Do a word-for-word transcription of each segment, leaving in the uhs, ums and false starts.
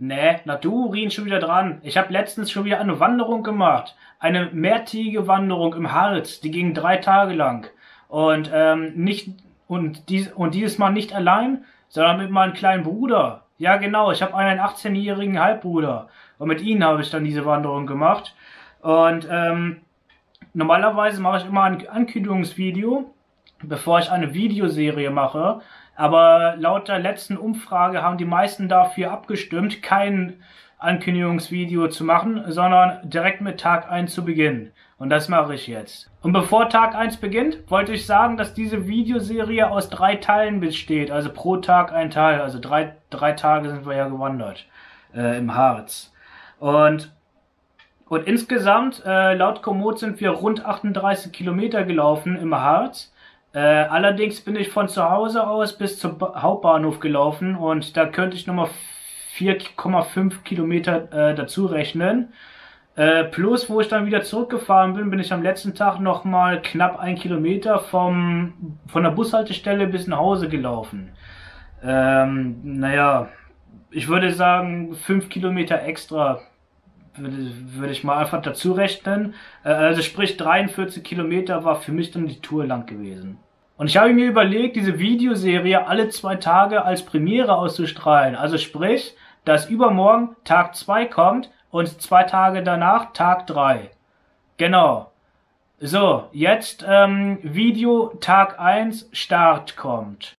Nee, Natururin schon wieder dran. Ich habe letztens schon wieder eine Wanderung gemacht. Eine mehrtägige Wanderung im Harz. Die ging drei Tage lang. Und, ähm, nicht, und, dies, und dieses Mal nicht allein, sondern mit meinem kleinen Bruder. Ja genau, ich habe einen achtzehnjährigen Halbbruder. Und mit ihm habe ich dann diese Wanderung gemacht. Und ähm, normalerweise mache ich immer ein Ankündigungsvideo, bevor ich eine Videoserie mache. Aber laut der letzten Umfrage haben die meisten dafür abgestimmt, kein Ankündigungsvideo zu machen, sondern direkt mit Tag eins zu beginnen. Und das mache ich jetzt. Und bevor Tag eins beginnt, wollte ich sagen, dass diese Videoserie aus drei Teilen besteht. Also pro Tag ein Teil. Also drei, drei Tage sind wir ja gewandert äh, im Harz. Und, und insgesamt, äh, laut Komoot sind wir rund achtunddreißig Kilometer gelaufen im Harz. Äh, allerdings bin ich von zu Hause aus bis zum ba Hauptbahnhof gelaufen und da könnte ich nochmal vier Komma fünf Kilometer äh, dazu rechnen. Äh, plus, wo ich dann wieder zurückgefahren bin, bin ich am letzten Tag nochmal knapp ein Kilometer vom, von der Bushaltestelle bis nach Hause gelaufen. Ähm, naja, ich würde sagen, fünf Kilometer extra würde, würde ich mal einfach dazu rechnen. Äh, also sprich, dreiundvierzig Kilometer war für mich dann die Tour lang gewesen. Und ich habe mir überlegt, diese Videoserie alle zwei Tage als Premiere auszustrahlen. Also sprich, dass übermorgen Tag zwei kommt und zwei Tage danach Tag drei. Genau. So, jetzt ähm, Video Tag eins Start kommt.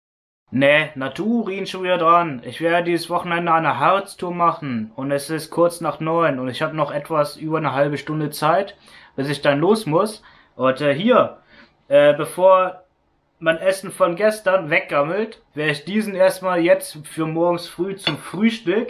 Ne, Natururin schon wieder dran. Ich werde dieses Wochenende eine Harztour machen und es ist kurz nach neun und ich habe noch etwas über eine halbe Stunde Zeit, bis ich dann los muss. Und äh, hier, äh, bevor mein Essen von gestern weggammelt, werde ich diesen erstmal jetzt für morgens früh zum Frühstück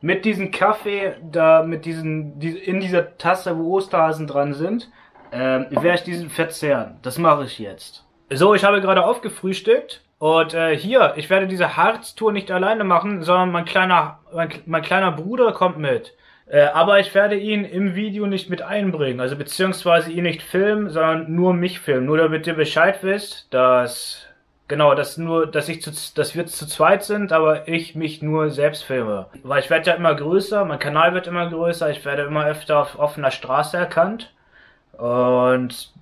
mit diesem Kaffee, da mit diesen, in dieser Tasse, wo Osterhasen dran sind, ähm, werde ich diesen verzehren. Das mache ich jetzt. So, ich habe gerade aufgefrühstückt und äh, hier, ich werde diese Harztour nicht alleine machen, sondern mein kleiner, mein, mein kleiner Bruder kommt mit. Äh, aber ich werde ihn im Video nicht mit einbringen, also beziehungsweise ihn nicht filmen, sondern nur mich filmen. Nur damit ihr Bescheid wisst, dass, genau, dass nur, dass ich zu, dass wir zu zweit sind, aber ich mich nur selbst filme. Weil ich werde ja immer größer, mein Kanal wird immer größer, ich werde immer öfter auf offener Straße erkannt. Und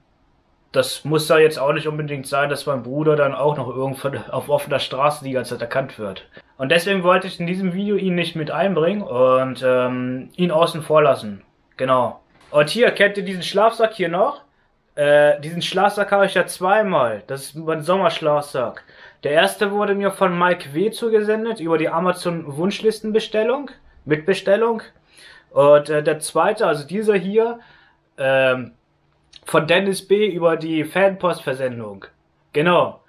das muss da jetzt auch nicht unbedingt sein, dass mein Bruder dann auch noch irgendwo auf offener Straße die ganze Zeit erkannt wird. Und deswegen wollte ich in diesem Video ihn nicht mit einbringen und ähm, ihn außen vor lassen. Genau. Und hier, kennt ihr diesen Schlafsack hier noch? Äh, diesen Schlafsack habe ich ja zweimal. Das ist mein Sommerschlafsack. Der erste wurde mir von Mike W. zugesendet über die Amazon-Wunschlistenbestellung, Mitbestellung. Und äh, der zweite, also dieser hier, ähm, von Dennis B. über die Fanpostversendung. Genau.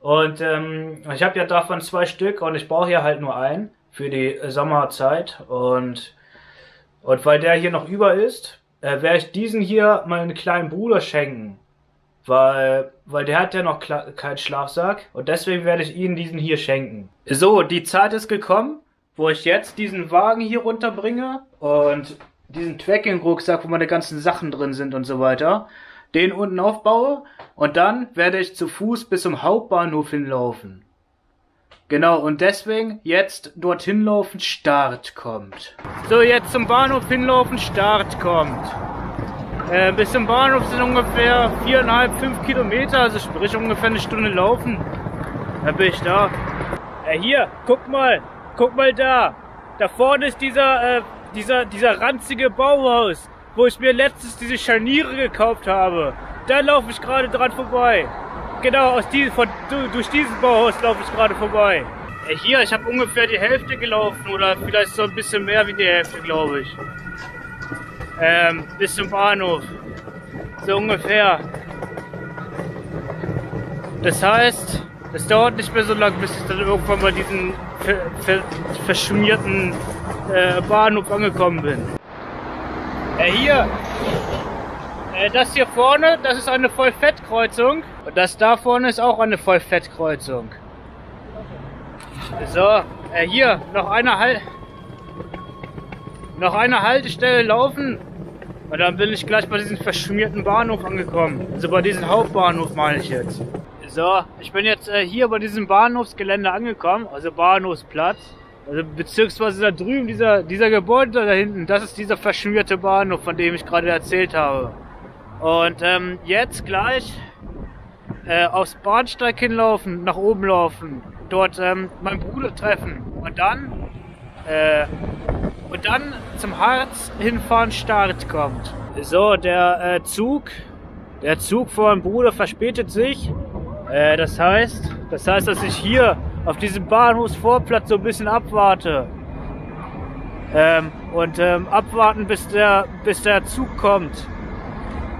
Und ähm, ich habe ja davon zwei Stück und ich brauche hier halt nur einen für die Sommerzeit. Und, und weil der hier noch über ist, äh, werde ich diesen hier meinem kleinen Bruder schenken. Weil, weil der hat ja noch keinen Schlafsack und deswegen werde ich ihn diesen hier schenken. So, die Zeit ist gekommen, wo ich jetzt diesen Wagen hier runterbringe und diesen Trekking-Rucksack, wo meine ganzen Sachen drin sind und so weiter, den unten aufbaue und dann werde ich zu Fuß bis zum Hauptbahnhof hinlaufen. Genau, und deswegen jetzt dorthin laufen, Start kommt. So, jetzt zum Bahnhof hinlaufen, Start kommt. Äh, bis zum Bahnhof sind ungefähr viereinhalb, fünf Kilometer, also sprich ungefähr eine Stunde laufen. Dann bin ich da. Äh, hier, guck mal, guck mal da. Da vorne ist dieser, äh, Dieser, dieser ranzige Bauhaus, wo ich mir letztens diese Scharniere gekauft habe. Da laufe ich gerade dran vorbei. Genau, aus diesem, von, durch dieses Bauhaus laufe ich gerade vorbei. Hier, ich habe ungefähr die Hälfte gelaufen oder vielleicht so ein bisschen mehr wie die Hälfte, glaube ich. Ähm, bis zum Bahnhof. So ungefähr. Das heißt, es dauert nicht mehr so lange, bis ich dann irgendwann mal diesen ver, ver, verschmierten Bahnhof angekommen bin. Äh, hier, äh, das hier vorne, das ist eine Vollfettkreuzung und das da vorne ist auch eine Vollfettkreuzung. So, äh, hier noch eine Hal- noch eine Haltestelle laufen und dann bin ich gleich bei diesem verschmierten Bahnhof angekommen. Also bei diesem Hauptbahnhof meine ich jetzt. So, ich bin jetzt äh, hier bei diesem Bahnhofsgelände angekommen, also Bahnhofsplatz. Also beziehungsweise da drüben, dieser, dieser Gebäude da hinten, das ist dieser verschmierte Bahnhof, von dem ich gerade erzählt habe. Und ähm, jetzt gleich äh, aufs Bahnsteig hinlaufen, nach oben laufen, dort ähm, meinen Bruder treffen und dann äh, und dann zum Harz hinfahren, Start kommt. So, der äh, Zug, der Zug von meinem Bruder verspätet sich. Äh, das heißt, das heißt, dass ich hier auf diesem Bahnhofsvorplatz so ein bisschen abwarte. Ähm, und ähm, abwarten, bis der, bis der Zug kommt.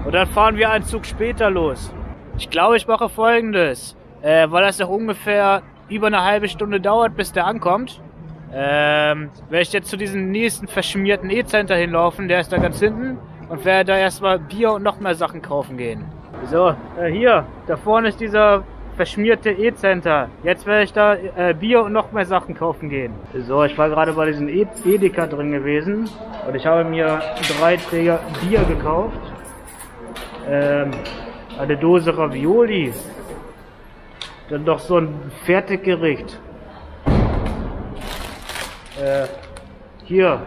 Und dann fahren wir einen Zug später los. Ich glaube, ich mache Folgendes. Äh, weil das noch ungefähr über eine halbe Stunde dauert, bis der ankommt. Ähm, werde ich jetzt zu diesem nächsten verschmierten E-Center hinlaufen, der ist da ganz hinten. Und werde da erstmal Bier und noch mehr Sachen kaufen gehen. So, äh, hier, da vorne ist dieser verschmierte E-Center. Jetzt werde ich da äh, Bier und noch mehr Sachen kaufen gehen. So, ich war gerade bei diesem e Edeka drin gewesen und ich habe mir drei Träger Bier gekauft. Ähm, eine Dose Ravioli. Dann doch so ein Fertiggericht. Äh, hier,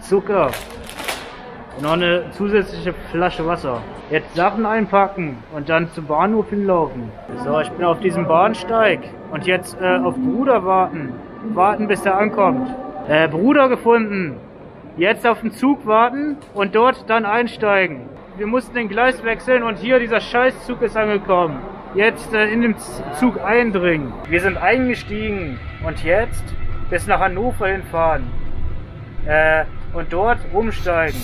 Zucker. Und noch eine zusätzliche Flasche Wasser. Jetzt Sachen einpacken und dann zum Bahnhof hinlaufen. So, ich bin auf diesem Bahnsteig und jetzt äh, auf Bruder warten. Warten, bis er ankommt. Äh, Bruder gefunden. Jetzt auf den Zug warten und dort dann einsteigen. Wir mussten den Gleis wechseln und hier dieser Scheißzug ist angekommen. Jetzt äh, in den Zug eindringen. Wir sind eingestiegen und jetzt bis nach Hannover hinfahren. Äh, und dort umsteigen.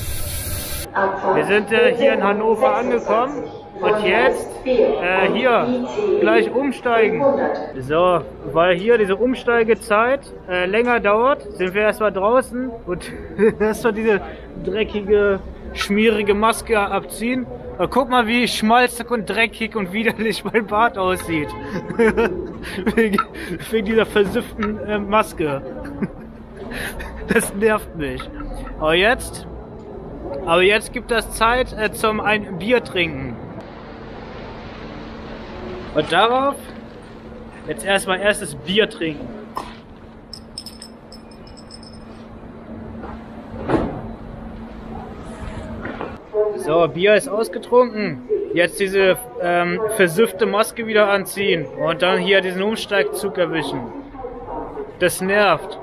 Wir sind äh, hier in Hannover angekommen und jetzt äh, hier gleich umsteigen. So, weil hier diese Umsteigezeit äh, länger dauert, sind wir erstmal draußen und erstmal diese dreckige, schmierige Maske abziehen. Aber guck mal, wie schmalzig und dreckig und widerlich mein Bart aussieht. wegen, wegen dieser versifften äh, Maske. Das nervt mich. Aber jetzt... Aber jetzt gibt das Zeit äh, zum ein Bier trinken. Und darauf jetzt erstmal erstes Bier trinken. So, Bier ist ausgetrunken. Jetzt diese ähm, versiffte Maske wieder anziehen und dann hier diesen Umsteigzug erwischen. Das nervt.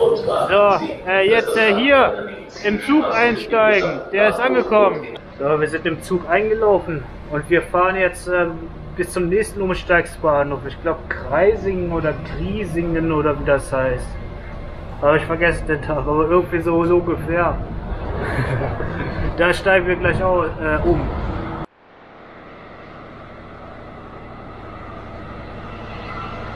So, äh, jetzt äh, hier im Zug einsteigen, der ist angekommen. So, wir sind im Zug eingelaufen und wir fahren jetzt ähm, bis zum nächsten Umsteigsbahnhof. Ich glaube Kreisingen oder Griesingen oder wie das heißt. Aber ich vergesse den Tag, aber irgendwie so, so ungefähr. Da steigen wir gleich auch, äh, um.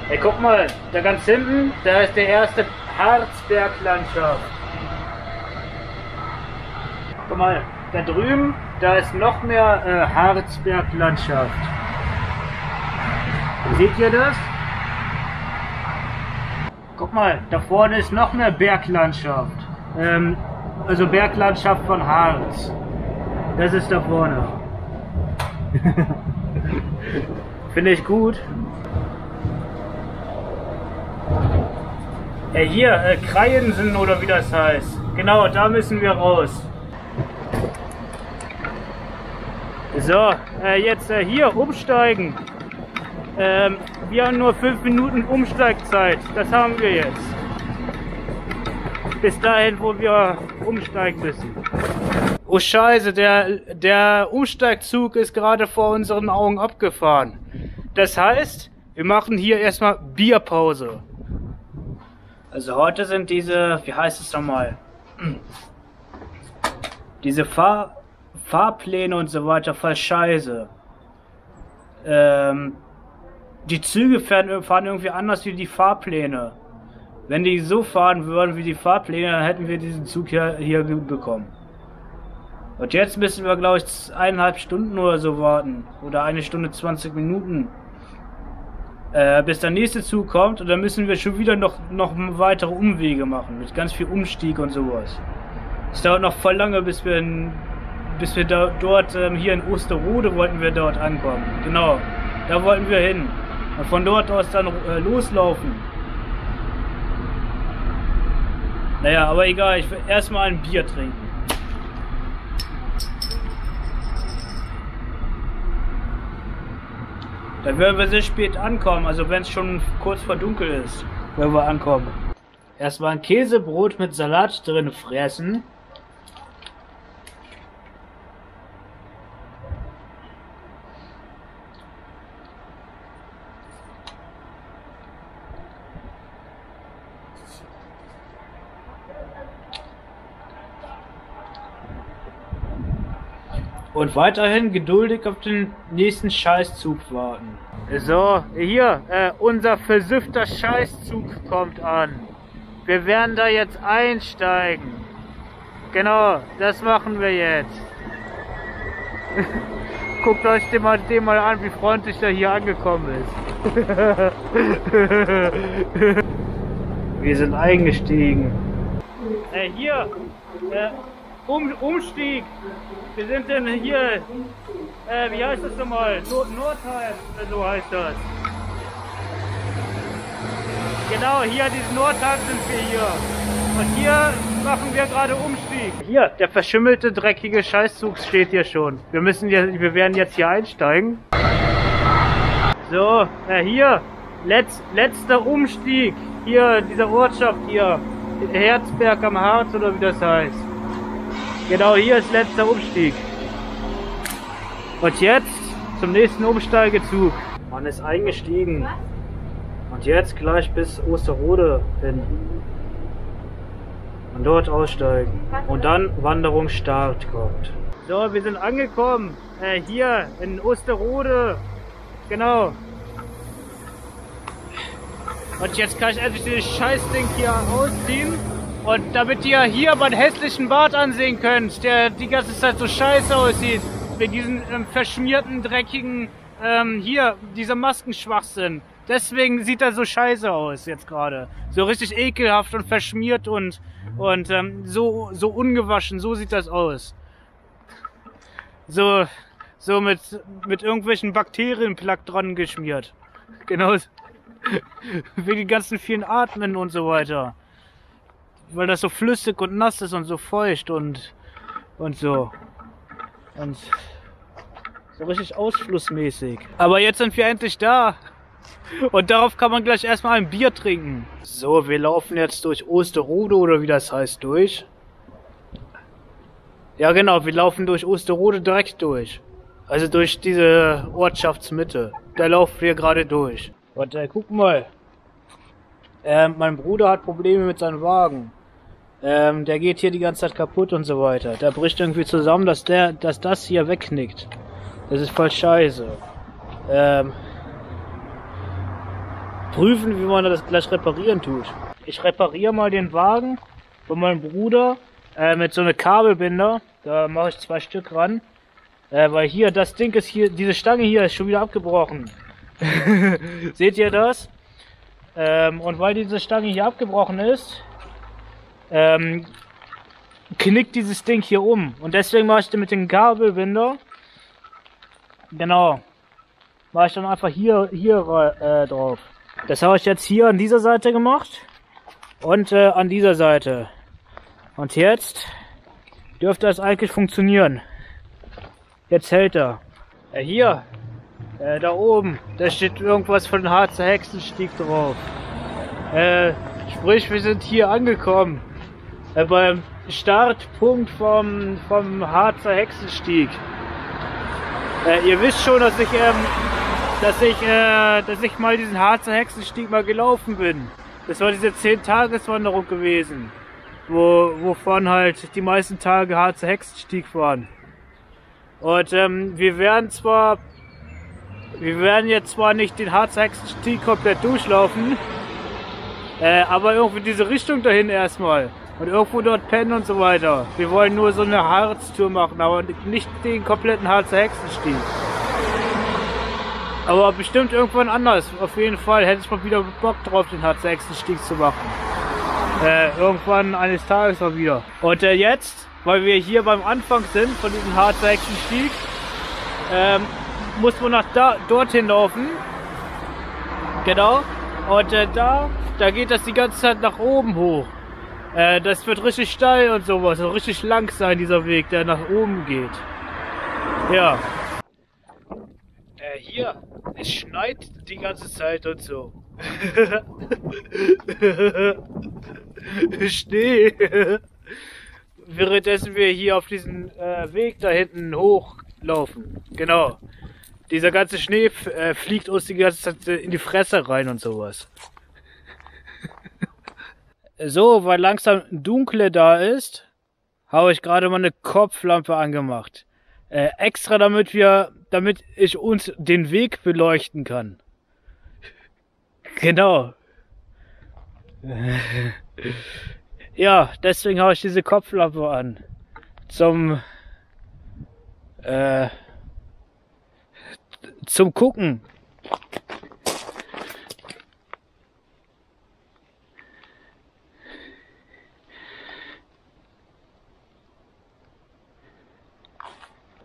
Hey, guck mal, da ganz hinten, da ist der erste Harzberglandschaft. Guck mal, da drüben, da ist noch mehr äh, Harzberglandschaft. Seht ihr das? Guck mal, da vorne ist noch mehr Berglandschaft. Ähm, also Berglandschaft von Harz. Das ist da vorne. Finde ich gut. Äh, hier, äh, Kreiensen oder wie das heißt. Genau, da müssen wir raus. So, äh, jetzt äh, hier umsteigen. Ähm, wir haben nur fünf Minuten Umsteigzeit. Das haben wir jetzt. Bis dahin, wo wir umsteigen müssen. Oh Scheiße, der, der Umsteigzug ist gerade vor unseren Augen abgefahren. Das heißt, wir machen hier erstmal Bierpause. Also heute sind diese, wie heißt es nochmal, diese Fahr Fahrpläne und so weiter voll scheiße. Ähm, die Züge fahren, fahren irgendwie anders wie die Fahrpläne. Wenn die so fahren würden wie die Fahrpläne, dann hätten wir diesen Zug hier, hier bekommen. Und jetzt müssen wir, glaube ich, eineinhalb Stunden oder so warten. Oder eine Stunde zwanzig Minuten. Äh, bis der nächste Zug kommt und dann müssen wir schon wieder noch, noch weitere Umwege machen mit ganz viel Umstieg und sowas. Es dauert noch voll lange, bis wir, in, bis wir da, dort, ähm, hier in Osterode wollten wir dort ankommen. Genau, da wollten wir hin. Und von dort aus dann äh, loslaufen. Naja, aber egal, ich will erstmal ein Bier trinken. Dann werden wir sehr spät ankommen, also wenn es schon kurz vor dunkel ist, wenn wir ankommen. Erstmal ein Käsebrot mit Salat drin fressen. Und weiterhin geduldig auf den nächsten Scheißzug warten. So, hier, äh, unser versüffter Scheißzug kommt an. Wir werden da jetzt einsteigen. Genau, das machen wir jetzt. Guckt euch den mal, den mal an, wie freundlich der hier angekommen ist. Wir sind eingestiegen. Äh, hier, äh, Um, Umstieg! Wir sind denn hier, äh, wie heißt das nochmal? Nord Nordheim, so heißt das. Genau, hier, diesen Nordheim sind wir hier. Und hier machen wir gerade Umstieg. Hier, der verschimmelte, dreckige Scheißzug steht hier schon. Wir müssen jetzt, wir werden jetzt hier einsteigen. So, äh, hier, letz, letzter Umstieg. Hier, dieser Ortschaft hier. Herzberg am Harz oder wie das heißt. Genau, hier ist letzter Umstieg. Und jetzt zum nächsten Umsteigezug. Man ist eingestiegen. Und jetzt gleich bis Osterode hin. Und dort aussteigen. Und dann Wanderungsstart kommt. So, wir sind angekommen. Äh, hier in Osterode. Genau. Und jetzt kann ich endlich dieses Scheißding hier ausziehen. Und damit ihr hier meinen hässlichen Bart ansehen könnt, der die ganze Zeit so scheiße aussieht, wegen diesen ähm, verschmierten, dreckigen, ähm, hier, dieser Maskenschwachsinn. Deswegen sieht er so scheiße aus jetzt gerade. So richtig ekelhaft und verschmiert und, und ähm, so, so ungewaschen, so sieht das aus. So, so mit, mit irgendwelchen Bakterienplack dran geschmiert. Genau, wegen den ganzen vielen Atmen und so weiter. Weil das so flüssig und nass ist und so feucht und, und so. Und so richtig ausflussmäßig. Aber jetzt sind wir endlich da. Und darauf kann man gleich erstmal ein Bier trinken. So, wir laufen jetzt durch Osterode oder wie das heißt durch. Ja genau, wir laufen durch Osterode direkt durch. Also durch diese Ortschaftsmitte. Da laufen wir gerade durch. Und äh, guck mal. Ähm, mein Bruder hat Probleme mit seinem Wagen. Ähm, der geht hier die ganze Zeit kaputt und so weiter. Da bricht irgendwie zusammen, dass der, dass das hier wegknickt. Das ist voll scheiße. Ähm, prüfen, wie man das gleich reparieren tut. Ich repariere mal den Wagen von meinem Bruder äh, mit so einem Kabelbinder. Da mache ich zwei Stück ran. Äh, weil hier, das Ding ist hier, diese Stange hier ist schon wieder abgebrochen. Seht ihr das? Ähm, und weil diese Stange hier abgebrochen ist, ähm, knickt dieses Ding hier um. Und deswegen mache ich den mit dem Kabelbinder, genau, mache ich dann einfach hier, hier äh, drauf. Das habe ich jetzt hier an dieser Seite gemacht und äh, an dieser Seite. Und jetzt dürfte das eigentlich funktionieren. Jetzt hält er. Äh, hier. Äh, da oben, da steht irgendwas von Harzer Hexenstieg drauf. Äh, sprich, wir sind hier angekommen. Äh, beim Startpunkt vom, vom Harzer Hexenstieg. Äh, ihr wisst schon, dass ich, ähm, dass ich, äh, dass ich mal diesen Harzer Hexenstieg mal gelaufen bin. Das war diese zehn-Tages-Wanderung gewesen. Wo, wovon halt die meisten Tage Harzer Hexenstieg waren. Und, ähm, wir werden zwar Wir werden jetzt zwar nicht den Harzer Hexenstieg komplett durchlaufen, äh, aber irgendwie diese Richtung dahin erstmal. Und irgendwo dort pennen und so weiter. Wir wollen nur so eine Harztour machen, aber nicht den kompletten Harzer Hexenstieg. Aber bestimmt irgendwann anders. Auf jeden Fall hätte ich mal wieder Bock drauf, den Harzer Hexenstieg zu machen. Äh, irgendwann eines Tages mal wieder. Und äh, jetzt, weil wir hier beim Anfang sind von diesem Harzer Hexenstieg, ähm, muss man nach da, dorthin laufen Genau. Und äh, da, da geht das die ganze Zeit nach oben hoch. Äh, das wird richtig steil und sowas. Das wird richtig lang sein, dieser Weg, der nach oben geht. Ja. Äh, hier, es schneit die ganze Zeit und so. Schnee. Währenddessen wir hier auf diesen äh, Weg da hinten hochlaufen. Genau. Dieser ganze Schnee äh, fliegt uns die ganze Zeit in die Fresse rein und sowas. So, weil langsam Dunkle da ist, habe ich gerade mal eine Kopflampe angemacht. Äh, extra damit wir, damit ich uns den Weg beleuchten kann. Genau. Ja, deswegen habe ich diese Kopflampe an. Zum äh, zum Gucken.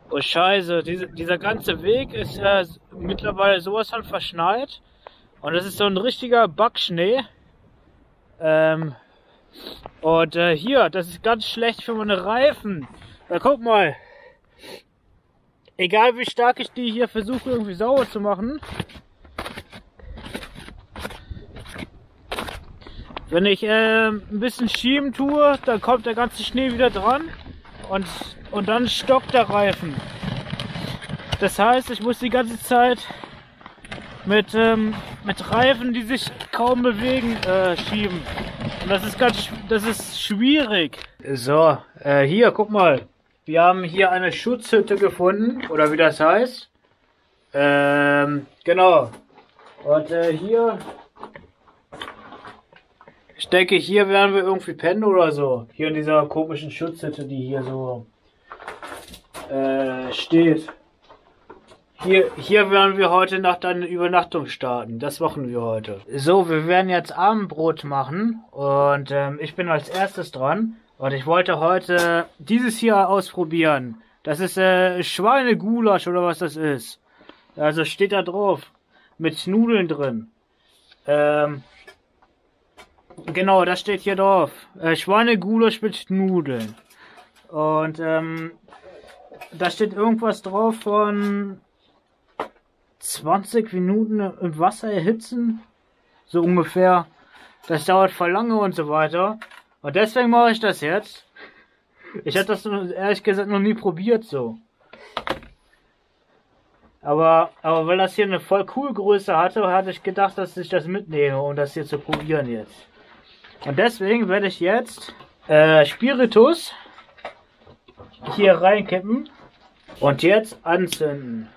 Oh Scheiße, diese, dieser ganze Weg ist äh, mittlerweile sowas von verschneit. Und das ist so ein richtiger Backschnee. Ähm, und äh, hier, das ist ganz schlecht für meine Reifen. Na guck mal. Egal wie stark ich die hier versuche irgendwie sauber zu machen, wenn ich äh, ein bisschen schieben tue, dann kommt der ganze Schnee wieder dran und, und dann stockt der Reifen. Das heißt, ich muss die ganze Zeit mit, ähm, mit Reifen, die sich kaum bewegen, äh, schieben. Und das ist ganz, das ist schwierig. So, äh, hier, guck mal. Wir haben hier eine Schutzhütte gefunden, oder wie das heißt. Ähm, genau. Und äh, hier, ich denke, hier werden wir irgendwie pennen oder so. Hier in dieser komischen Schutzhütte, die hier so äh, steht. Hier, hier werden wir heute Nacht eine Übernachtung starten. Das machen wir heute. So, wir werden jetzt Abendbrot machen. Und ähm, ich bin als erstes dran. Und ich wollte heute dieses hier ausprobieren. Das ist äh, Schweinegulasch oder was das ist. Also steht da drauf. Mit Nudeln drin. Ähm, genau, das steht hier drauf. Äh, Schweinegulasch mit Nudeln. Und ähm, da steht irgendwas drauf von zwanzig Minuten im Wasser erhitzen. So ungefähr. Das dauert voll lange und so weiter. Und deswegen mache ich das jetzt. Ich hätte das ehrlich gesagt noch nie probiert so. Aber, aber weil das hier eine voll cool Größe hatte, hatte ich gedacht, dass ich das mitnehme, um das hier zu probieren jetzt. Und deswegen werde ich jetzt äh, Spiritus hier reinkippen und jetzt anzünden.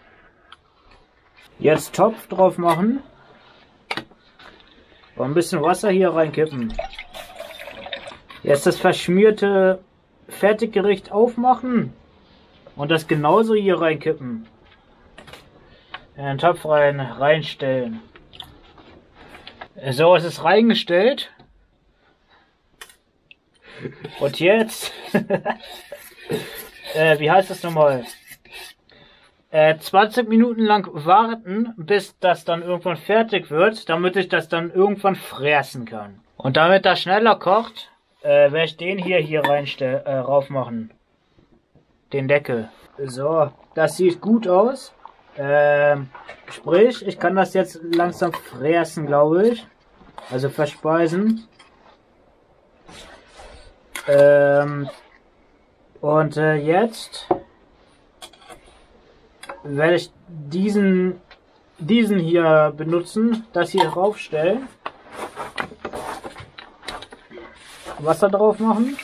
Jetzt Topf drauf machen und ein bisschen Wasser hier reinkippen. Jetzt das verschmierte Fertiggericht aufmachen und das genauso hier reinkippen. In den Topf rein, reinstellen. So, es ist reingestellt. Und jetzt, äh, wie heißt das nochmal? Äh, zwanzig Minuten lang warten, bis das dann irgendwann fertig wird, damit ich das dann irgendwann fressen kann. Und damit das schneller kocht, Äh, werde ich den hier hier reinstellen, äh, rauf machen. Den Deckel. So, das sieht gut aus. Ähm, sprich, ich kann das jetzt langsam fressen, glaube ich. Also verspeisen. Ähm, und äh, jetzt werde ich diesen, diesen hier benutzen, das hier raufstellen. Wasser drauf machen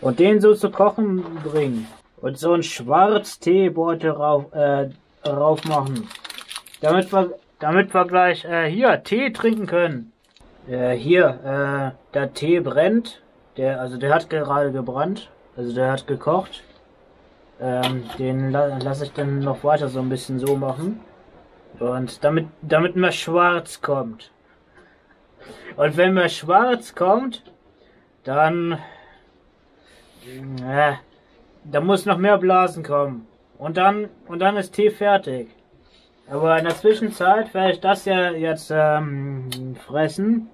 und den so zu kochen bringen und so einen Schwarzteebeutel rauf, äh, rauf machen, damit wir, damit wir gleich äh, hier Tee trinken können. Äh, hier äh, der Tee brennt, der also der hat gerade gebrannt, also der hat gekocht. Ähm, den la lasse ich dann noch weiter so ein bisschen so machen und damit damit mehr Schwarz kommt. Und wenn mir Schwarz kommt, dann, äh, dann muss noch mehr Blasen kommen. Und dann, und dann ist Tee fertig. Aber in der Zwischenzeit werde ich das ja jetzt ähm, fressen.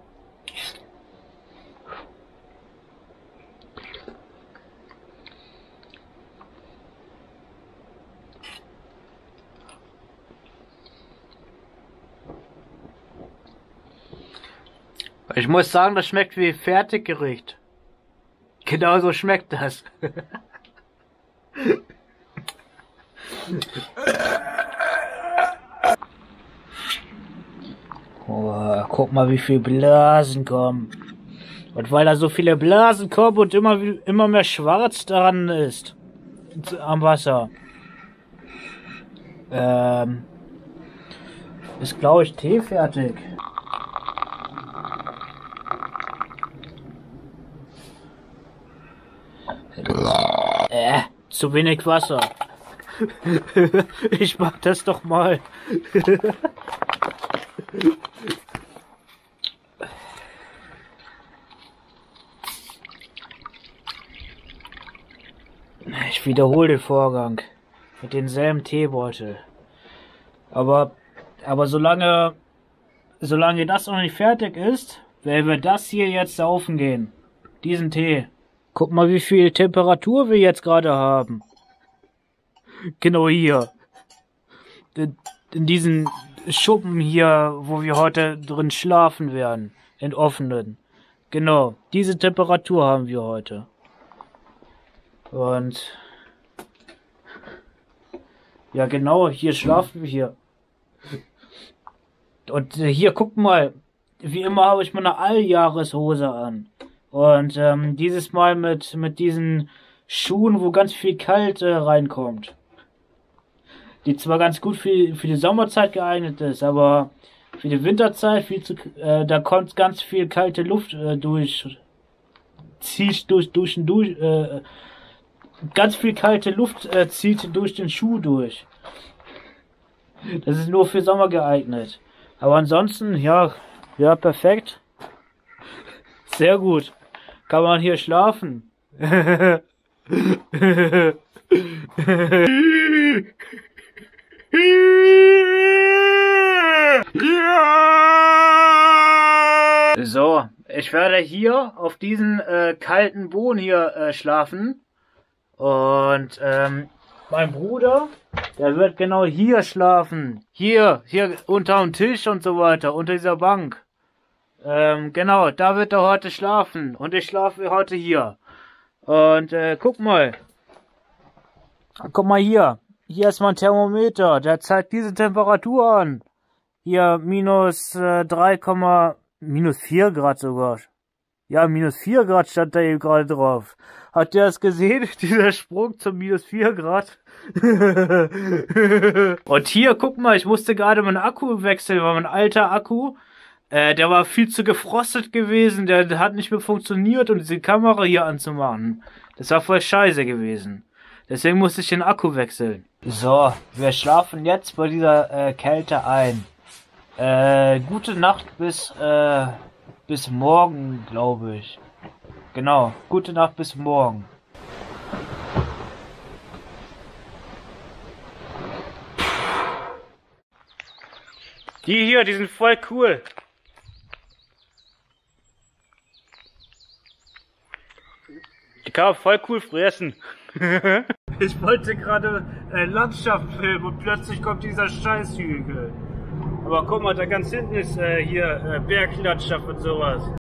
Ich muss sagen, das schmeckt wie Fertiggericht. Genauso schmeckt das. Oh, guck mal, wie viele Blasen kommen. Und weil da so viele Blasen kommen und immer, immer mehr Schwarz dran ist. Am Wasser. Ähm, ist, glaube ich, Tee fertig. Äh, zu wenig Wasser. Ich mach das doch mal. Ich wiederhole den Vorgang mit denselben Teebeutel. Aber, aber solange, solange das noch nicht fertig ist, werden wir das hier jetzt saufen gehen. Diesen Tee. Guck mal, wie viel Temperatur wir jetzt gerade haben. Genau hier. In, in diesen Schuppen hier, wo wir heute drin schlafen werden. In offenen. Genau, diese Temperatur haben wir heute. Und... ja genau, hier schlafen wir hier. Und hier, guck mal. Wie immer habe ich meine Alljahreshose an. Und ähm, dieses Mal mit mit diesen Schuhen, wo ganz viel kalt äh, reinkommt. Die zwar ganz gut für, für die Sommerzeit geeignet ist, aber für die Winterzeit viel zu äh, da kommt ganz viel kalte Luft äh, durch zieht durch durch durch äh, ganz viel kalte Luft äh, zieht durch den Schuh durch. Das ist nur für Sommer geeignet. Aber ansonsten ja, ja perfekt. Sehr gut. Kann man hier schlafen? So, ich werde hier auf diesen äh, kalten Boden hier äh, schlafen. Und ähm, mein Bruder, der wird genau hier schlafen. Hier, hier unterm Tisch und so weiter, unter dieser Bank. Ähm, genau, da wird er heute schlafen. Und ich schlafe heute hier. Und, äh, guck mal. Guck mal hier. Hier ist mein Thermometer. Der zeigt diese Temperatur an. Hier, minus äh, drei, minus vier Grad sogar. Ja, minus vier Grad stand da eben gerade drauf. Habt ihr das gesehen? Dieser Sprung zum minus vier Grad. Und hier, guck mal, ich musste gerade meinen Akku wechseln, weil mein alter Akku... Äh, der war viel zu gefrostet gewesen, der, der hat nicht mehr funktioniert, um diese Kamera hier anzumachen. Das war voll scheiße gewesen. Deswegen musste ich den Akku wechseln. So, wir schlafen jetzt bei dieser äh, Kälte ein. Äh, gute Nacht bis, äh, bis morgen, glaube ich. Genau, gute Nacht bis morgen. Die hier, die sind voll cool. Ich kann voll cool fressen. Ich wollte gerade äh, Landschaft filmen und plötzlich kommt dieser Scheißhügel. Aber guck mal, da ganz hinten ist äh, hier äh, Berglandschaft und sowas.